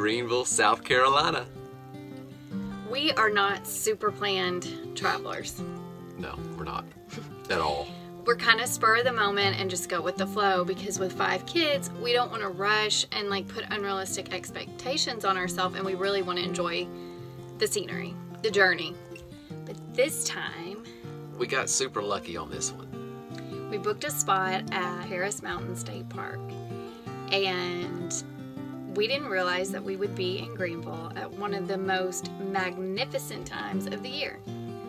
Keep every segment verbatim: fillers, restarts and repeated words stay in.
Greenville, South Carolina. We are not super planned travelers. No, we're not at all. We're kind of spur of the moment and just go with the flow, because with five kids, we don't want to rush and like put unrealistic expectations on ourselves, and we really want to enjoy the scenery, the journey. But this time, we got super lucky on this one. We booked a spot at Paris Mountain State Park, and we didn't realize that we would be in Greenville at one of the most magnificent times of the year.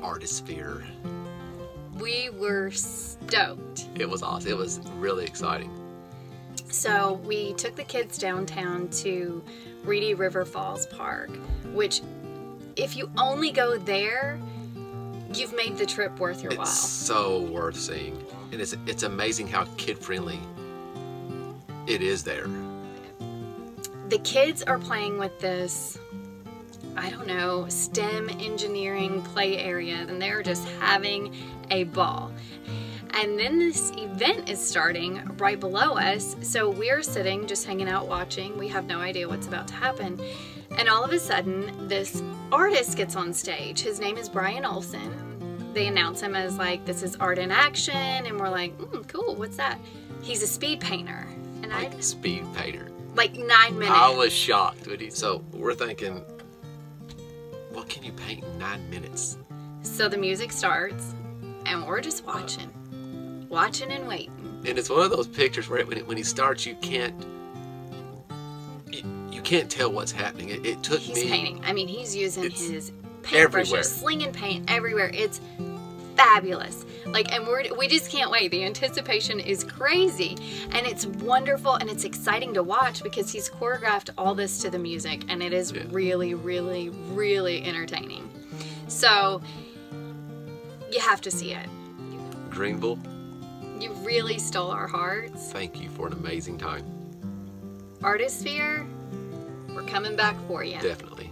Artisphere. We were stoked. It was awesome. It was really exciting. So we took the kids downtown to Reedy River Falls Park, which if you only go there, you've made the trip worth your while. It's so worth seeing. And it's, it's amazing how kid-friendly it is there. The kids are playing with this, I don't know, STEM engineering play area, and they're just having a ball. And then this event is starting right below us, so we're sitting just hanging out watching. We have no idea what's about to happen. And all of a sudden, this artist gets on stage. His name is Brian Olsen. They announce him as like, this is Art In Action, and we're like, mm, cool, what's that? He's a speed painter. And like I, speed painter. Like nine minutes. I was shocked. So we're thinking, what can you paint in nine minutes? So the music starts, and we're just watching. Uh, watching and waiting. And it's one of those pictures where it, when, it, when he starts, you can't, you, you can't tell what's happening. It, it took he's me. He's painting. I mean, he's using his paintbrushes, slinging paint everywhere. It's fabulous. Like, and we're, we just can't wait. The anticipation is crazy, and it's wonderful, and it's exciting to watch because he's choreographed all this to the music, and it is yeah. really, really, really entertaining. So you have to see it. Greenville, you really stole our hearts. Thank you for an amazing time. Artisphere, we're coming back for you. Definitely.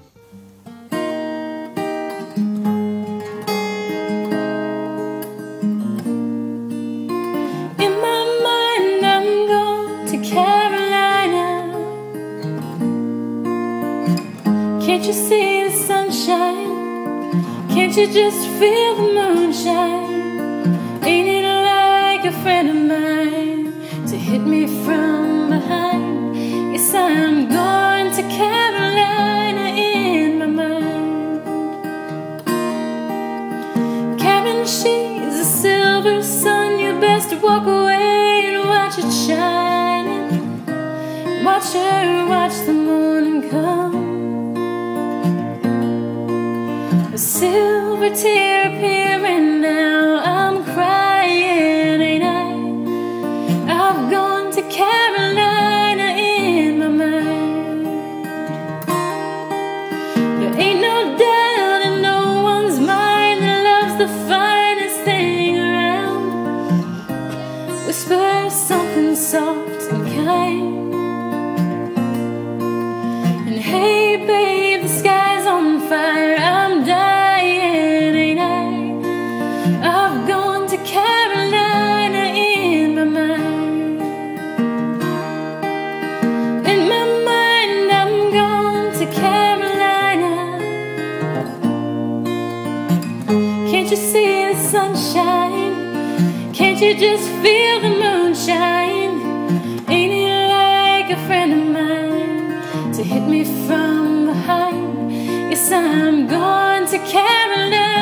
Can't you see the sunshine? Can't you just feel the moonshine? Ain't it like a friend of mine to hit me from behind? Yes, I'm going to Carolina in my mind. Karen, she's a silver sun. You best walk away and watch it shining. Watch her, watch the morning come. Silver tear appearing now, I'm crying, ain't I? I've gone to Carolina in my mind. There ain't no doubt in no one's mind that love's the finest thing around. Whisper something soft and kind. And hey babe, the sky's on fire, I'm dying. Can't you see the sunshine? Can't you just feel the moonshine? Ain't it like a friend of mine to hit me from behind? Yes, I'm going to Carolina.